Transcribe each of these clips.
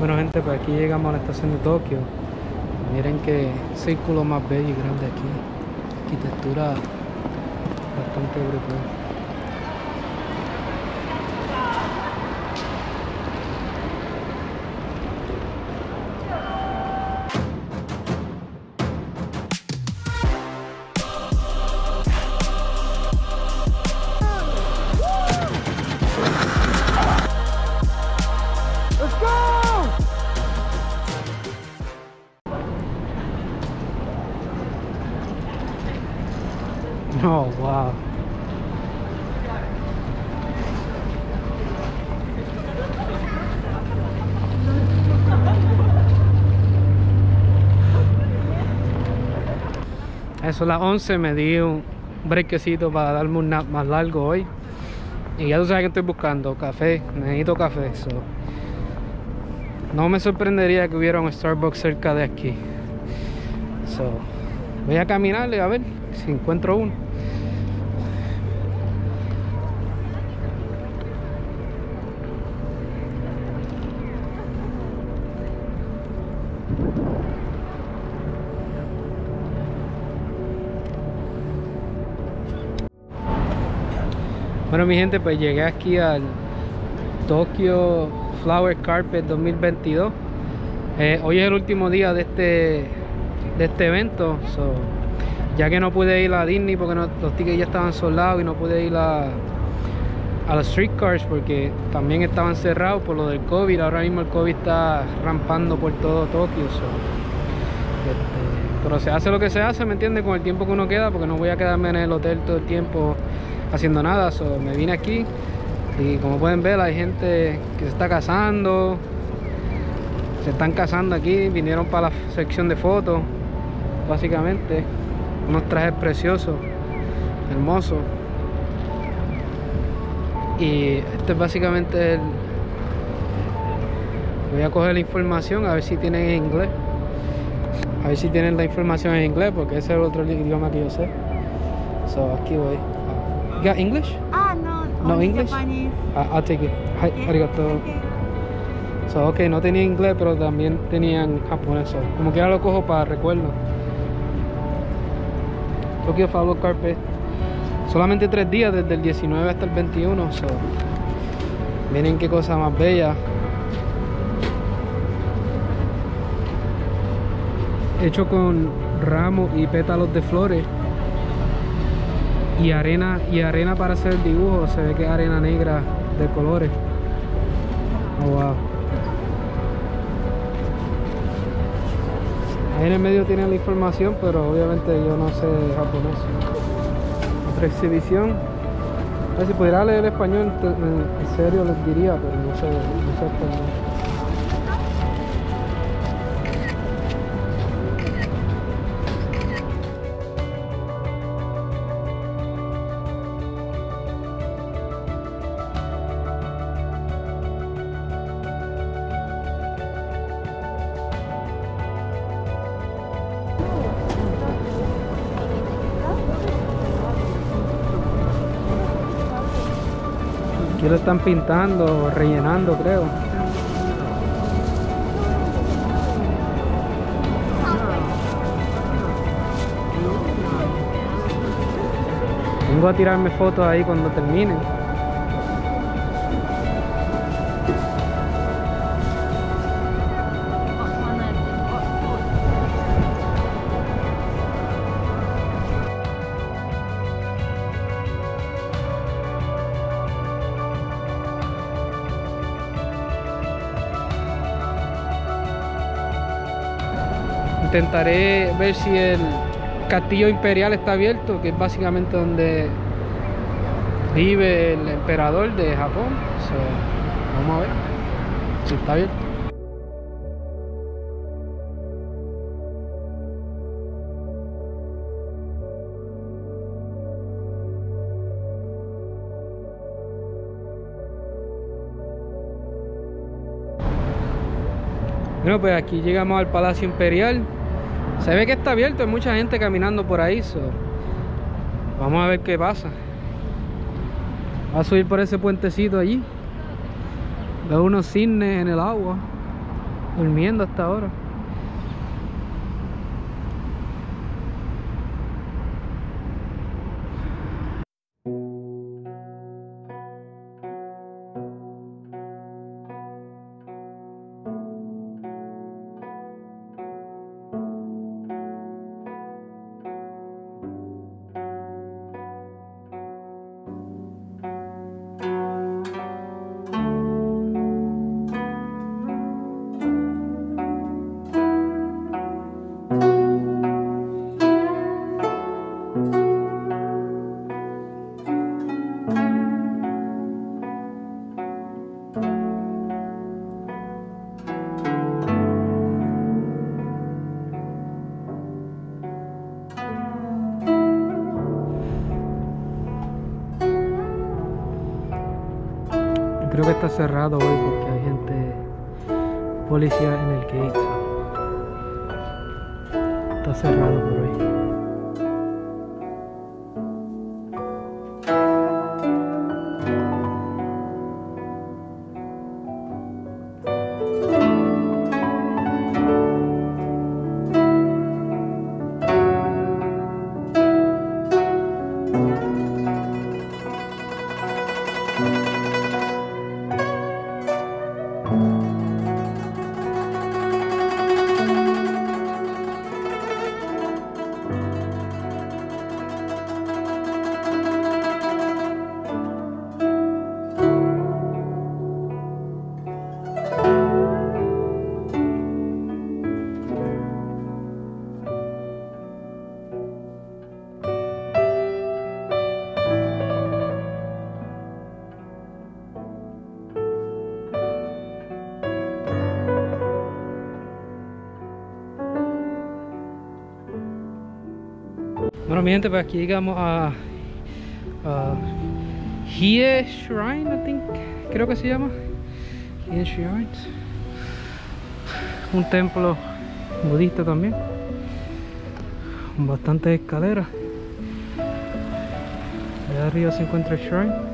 Bueno gente, pues aquí llegamos a la estación de Tokio. Miren qué círculo más bello y grande aquí. Arquitectura bastante brutal. No, wow. Eso, a las 11 me di un brequecito para darme un nap más largo hoy. Y ya tú sabes que estoy buscando café, necesito café. So, no me sorprendería que hubiera un Starbucks cerca de aquí. So, voy a caminarle a ver si encuentro uno. Bueno mi gente, pues llegué aquí al Tokyo Flower Carpet 2022. Hoy es el último día de este evento, so, ya que no pude ir a Disney porque los tickets ya estaban soldados y no pude ir a los streetcars porque también estaban cerrados por lo del COVID. Ahora mismo el COVID está rampando por todo Tokio, so, pero se hace lo que se hace, ¿me entiendes? Con el tiempo que uno queda, porque no voy a quedarme en el hotel todo el tiempo haciendo nada. So, me vine aquí y como pueden ver hay gente que se está casando, se están casando aquí, vinieron para la sección de fotos básicamente. Unos trajes preciosos, hermosos, y este es básicamente el... Voy a coger la información a ver si tienen en inglés, a ver si tienen la información en inglés, porque ese es el otro idioma que yo sé. So, aquí voy. You got English? No English? Japanese. I'll take it. Okay. Arigato. Okay. So, ok, no tenía inglés, pero también tenían japonés. So, como que ahora lo cojo para recuerdo. Tokyo Flower Carpet. Solamente 3 días, desde el 19 hasta el 21. So, miren qué cosa más bella. Hecho con ramos y pétalos de flores. Y arena para hacer el dibujo. Se ve que es arena negra de colores. Oh, wow. Ahí en el medio tienen la información, pero obviamente yo no sé japonés. Otra exhibición. A ver, si pudiera leer español, en serio les diría, pero no sé español. Aquí lo están pintando, rellenando, creo. Vengo a tirarme fotos ahí cuando termine. Intentaré ver si el Castillo Imperial está abierto, que es básicamente donde vive el emperador de Japón. So, vamos a ver si está abierto. Bueno, pues aquí llegamos al Palacio Imperial. Se ve que está abierto, hay mucha gente caminando por ahí, so, vamos a ver qué pasa. Va a subir por ese puentecito allí. Veo unos cisnes en el agua. durmiendo hasta ahora. Creo que está cerrado hoy porque hay gente, policía en el gate. Está cerrado por hoy. Bueno, mi gente, pues aquí llegamos a Hie Shrine, I think, creo que se llama Hie Shrine, un templo budista también, con bastantes escaleras. Allá arriba se encuentra el shrine.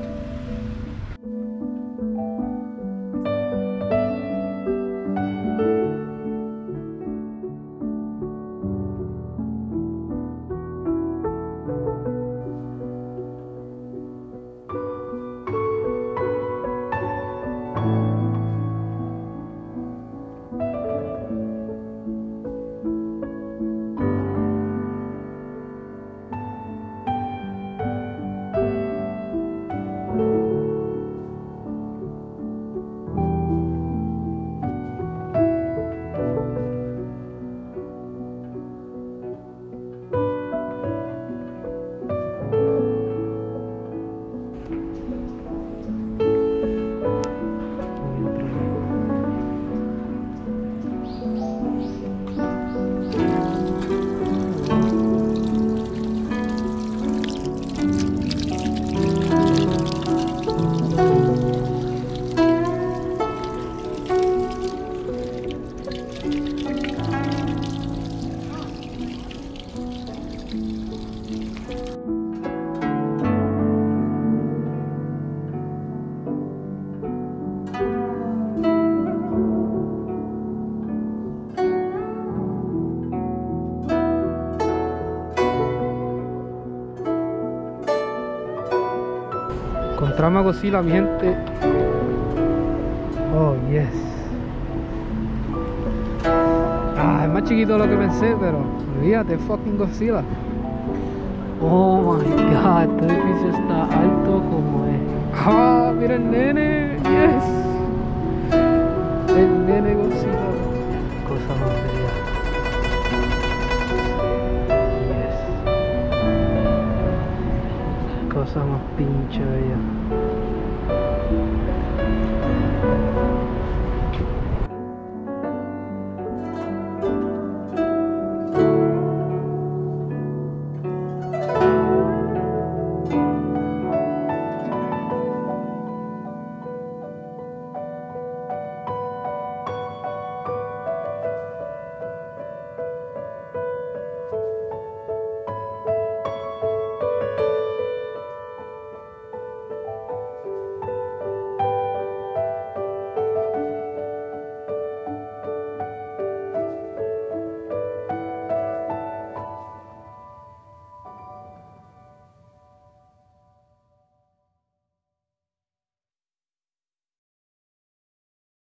Encontramos a Godzilla, mi gente. Oh, yes. Ah, es más chiquito de lo que pensé, pero olvídate, fucking Godzilla. Oh my god, este edificio está alto como es. Ah, mira el nene, yes.